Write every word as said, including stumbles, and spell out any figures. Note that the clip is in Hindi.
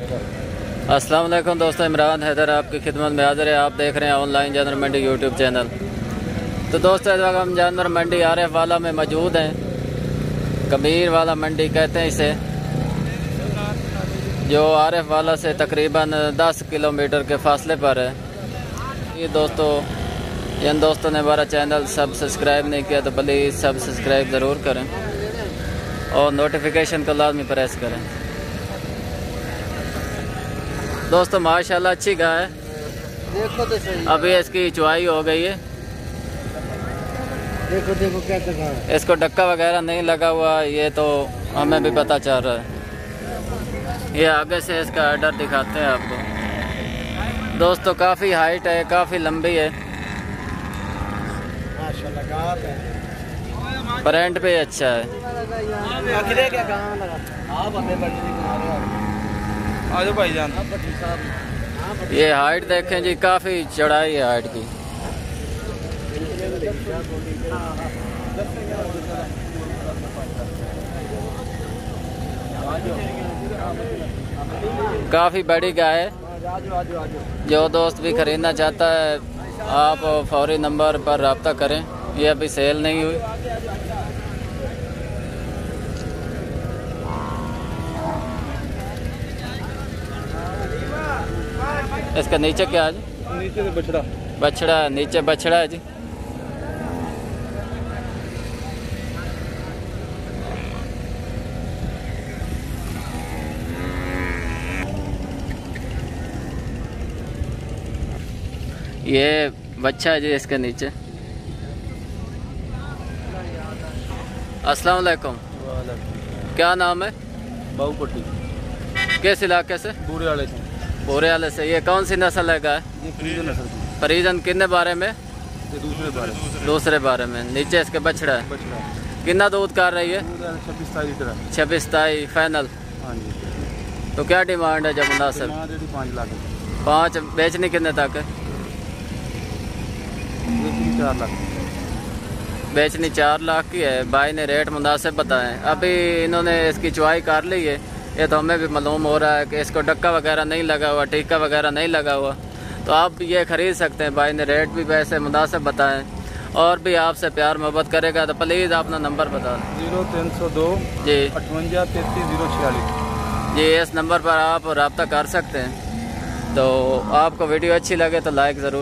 अस्सलाम वालेकुम दोस्तों, इमरान हैदर आपकी खिदमत में हाज़िर है। आप देख रहे हैं ऑनलाइन जानवर मंडी यूट्यूब चैनल। तो दोस्तों, इस वक्त हम जानवर मंडी आर एफ वाला में मौजूद हैं। कबीर वाला मंडी कहते हैं इसे, जो आर एफ वाला से तकरीबन दस किलोमीटर के फासले पर है। ये दोस्तों, इन दोस्तों ने हमारा चैनल सब्सक्राइब नहीं किया तो प्लीज़ सब्सक्राइब ज़रूर करें और नोटिफिकेशन को लाजमी प्रेस करें। दोस्तों माशाल्लाह अच्छी गाय है, देखो तो सही। अभी इसकी चुवाई हो गई है, देखो देखो क्या कर रहा है। इसको डक्का वगैरह नहीं लगा हुआ, ये तो हमें भी पता चल रहा है। ये आगे से इसका आर्डर दिखाते हैं आपको। दोस्तों काफ़ी हाइट है, काफ़ी लंबी है, फ्रंट पे अच्छा है। आजो भाई जान, ये हाइट देखें जी, काफ़ी चढ़ाई है हाइट की। काफ़ी बड़ी गाय है। जो दोस्त भी खरीदना चाहता है आप फौरी नंबर पर रब्ता करें, ये अभी सेल नहीं हुई। इसका नीचे क्या है जी? नीचे से बछड़ा बछड़ा है, नीचे बछड़ा है जी। ये बच्चा है जी इसके नीचे। अस्सलाम वालेकुम, क्या नाम है? बाऊपट्टी। किस इलाके से? बूढ़े वाले से। बोरे वाले से। ये कौन सी नस्ल है गाय? परिजन। कितने बारे में? दूसरे बारे में। दूसरे बारे में। नीचे इसके बछड़ा है। कितना दूध कर रही है? छब्बीस ताई फाइनल। तो क्या डिमांड है जब मुनासिब? पाँच। बेचने कितने तक है? बेचनी चार लाख की है। भाई ने रेट मुनासिब बताएं। अभी इन्होंने इसकी चुवाई कर ली है, ये तो हमें भी मालूम हो रहा है कि इसको डक्का वगैरह नहीं लगा हुआ, टीका वगैरह नहीं लगा हुआ। तो आप ये ख़रीद सकते हैं। भाई ने रेट भी वैसे मुनासिब बताएं। और भी आपसे प्यार मोहब्बत करेगा तो प्लीज़ अपना नंबर बता दें। जीरो तीन सौ दो जी अठवंजा तैतीस जीरो छियालीस जी। इस नंबर पर आप रब्ता कर सकते हैं। तो आपको वीडियो अच्छी लगे तो लाइक ज़रूर।